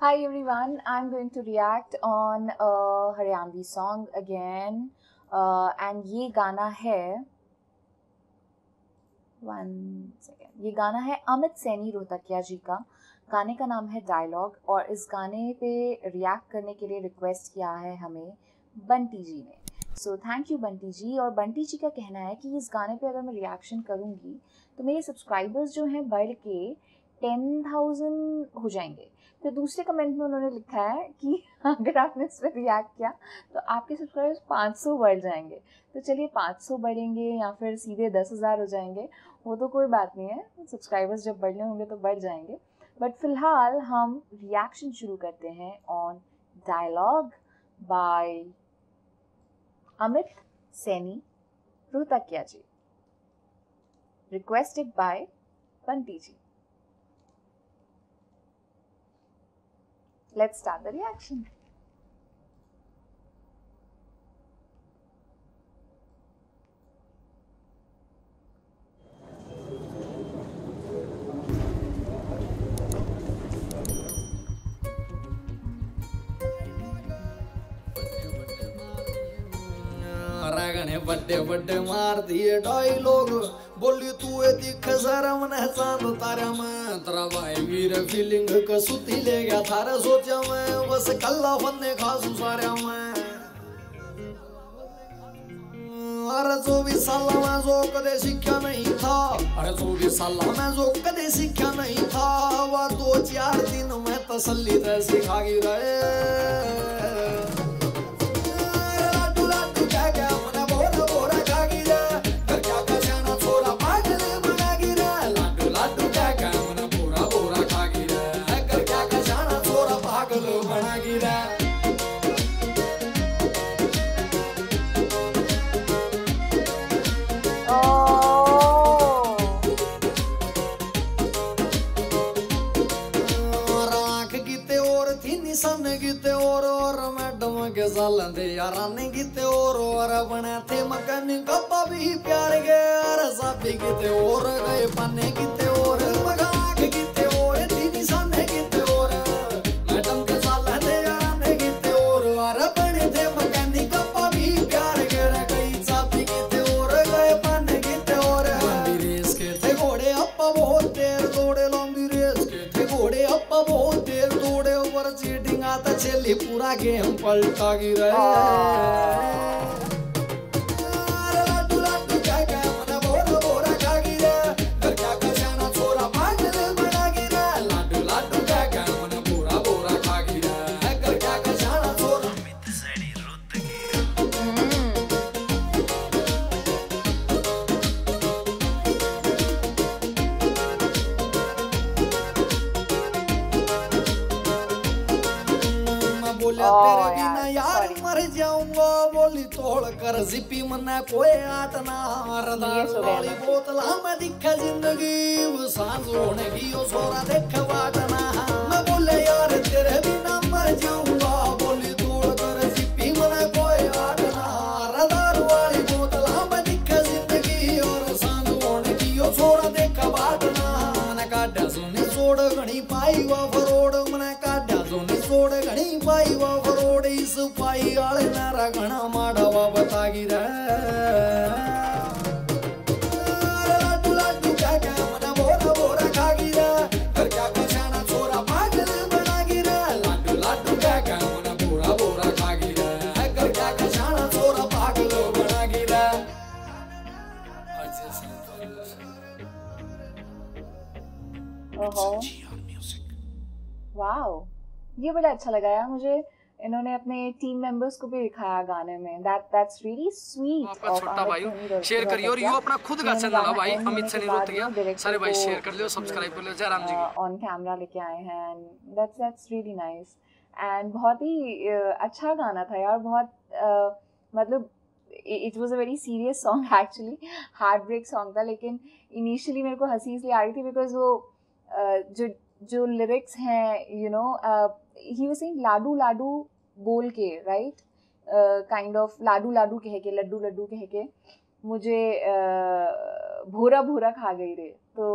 Hi everyone, I'm going to react on a Haryanvi song again and ये गाना है अमित सैनी रोहतकिया जी का। गाने का नाम है डायलॉग और इस गाने पे रिएक्ट करने के लिए रिक्वेस्ट किया है हमें बंटी जी ने। So thank you Bunty ji. और बंटी जी का कहना है कि इस गाने पे अगर मैं रिएक्शन करूँगी तो मेरे सब्सक्राइबर्स जो हैं बढ़ के 10,000 हो जाएंगे। फिर दूसरे कमेंट में उन्होंने लिखा है कि अगर आपने इस पर रिएक्ट किया तो आपके सब्सक्राइबर्स 500 बढ़ जाएंगे। तो चलिए 500 बढ़ेंगे या फिर सीधे 10,000 हो जाएंगे, वो तो कोई बात नहीं है, सब्सक्राइबर्स जब बढ़ने होंगे तो बढ़ जाएंगे। बट फिलहाल हम रिएक्शन शुरू करते हैं on dialogue by Amit Saini Rohtakiya ji, requested by Bunty ji. Let's start the reaction. रगने बड़े बड़े मार दिए डायलॉग बोली तू ए दिख शर्म न चांद तारा में तेरा भाई वीर फीलिंग का सुती ले गया थारा सोचा मैं बस कल्ला फन्ने खासू सारा मैं अरे 24 साल में जो कदे सीखा नहीं था अरे 24 साल में जो कदे सीखा नहीं था वह 2-4 दिन में तसल्ली से सिखा गई रहे पूरा गेम पलटा गिरा जिपी मन्ना कोई आटना वाली बोतल में दिखा जिंदगी वो सांस होने की ओ सोरा देख वाटना मैं बोले यार तेरे बिना मर जाऊंगा बोली दूर कर जिपी मन्ना कोई आटना रदार वाली बोतल में दिखा जिंदगी और सांस होने की ओ सोरा देख वाटना मैंने काटा सुनी छोड़ घनी पाई वा फरोड़ मैंने काटा सुनी छोड़ घनी पाई वा फरोड़ इस पाई आले नारा घना माड़ा गिरा लाडू लाडू क्या क्या मना बोरा बोरा खा गिरा घर क्या कचाना छोरा पागल बना गिरा लाडू लाडू क्या क्या मना बोरा बोरा खा गिरा घर क्या कचाना छोरा पागल बना गिरा ओहो वाओ, ये बड़ा अच्छा लगाया मुझे। इन्होंने अपने टीम मेंबर्स को भी दिखाया गाने में। that's really sweet। छोटा भाई शेयर करिए और यू अपना खुद का चैनल भाई अमित सैनी रोहतकिया सारे भाई शेयर कर लियो, सब्सक्राइब कर लियो। जयराम जी ऑन कैमरा लेके आए हैं and that's really nice and बहुत ही अच्छा गाना था यार। बहुत मतलब it was a very serious song, actually heart break song था, लेकिन इनिशियली मेरे को हंसी इसलिए आ रही थी बिकॉज वो जो लिरिक्स हैं you know he was saying लाडू लाडू बोल के राइट काइंड ऑफ लाडू लाडू कह के लड्डू लड्डू कह के मुझे भोरा भोरा खा गई रे। तो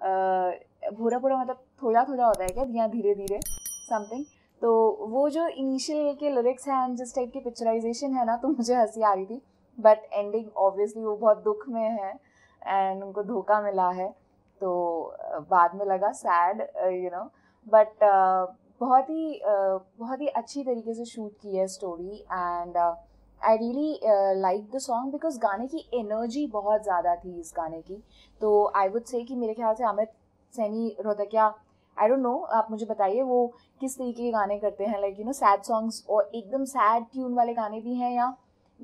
भोरा भोरा मतलब थोड़ा थोड़ा होता है क्या, धीरे धीरे समथिंग। तो वो जो इनिशियल के लिरिक्स हैं जिस टाइप की पिक्चराइजेशन है ना, तो मुझे हंसी आ रही थी। बट एंडिंग ऑब्वियसली वो बहुत दुख में है एंड उनको धोखा मिला है, तो बाद में लगा सैड यू नो। बट बहुत ही अच्छी तरीके से शूट की है story and I really like the song because गाने की एनर्जी बहुत ज़्यादा थी इस गाने की। तो आई वुड से कि मेरे ख्याल से Amit Saini Rohtakiya, I don't know, आप मुझे बताइए वो किस तरीके के गाने करते हैं, like you know sad songs और एकदम सैड ट्यून वाले गाने भी हैं, या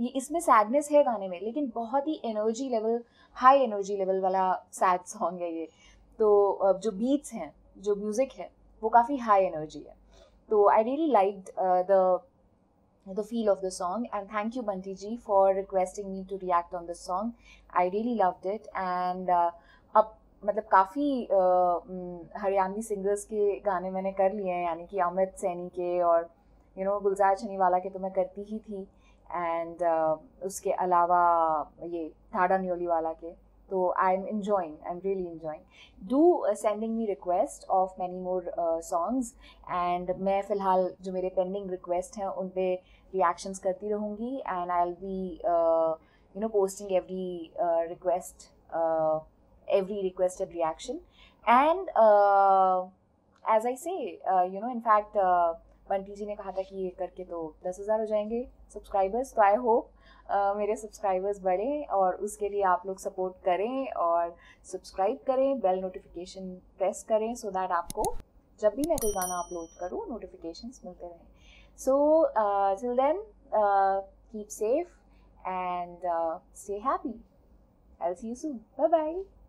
ये इसमें सैडनेस है गाने में लेकिन बहुत ही energy level, high energy level वाला सैड सॉन्ग है ये। तो जो बीट्स हैं, जो म्यूज़िक है वो काफ़ी हाई एनर्जी है। तो I really liked the feel of the song and thank you Banty ji for requesting me to react on this song. I really loved it and अब मतलब काफ़ी हरियाणवी सिंगर्स के गाने मैंने कर लिए हैं, यानी कि अमित सैनी के और यू नो गुलजार चन्नी वाला के तो मैं करती ही थी एंड उसके अलावा ये थाड़ा न्योली वाला के। तो I am really enjoying do sending me request of many more songs and मैं फ़िलहाल जो मेरे पेंडिंग रिक्वेस्ट हैं उन पे रिएक्शंस करती रहूँगी and I will be you know posting every requested reaction and as I say you know. In fact Bunty ji ने कहा था कि ये करके तो 10,000 हो जाएंगे सब्सक्राइबर्स, तो आई होप मेरे सब्सक्राइबर्स बढ़ें और उसके लिए आप लोग सपोर्ट करें और सब्सक्राइब करें, बेल नोटिफिकेशन प्रेस करें सो दैट आपको जब भी मैं कोई गाना अपलोड करूँ नोटिफिकेशंस मिलते रहें। So till then keep safe and stay happy. I will see you soon, bye bye.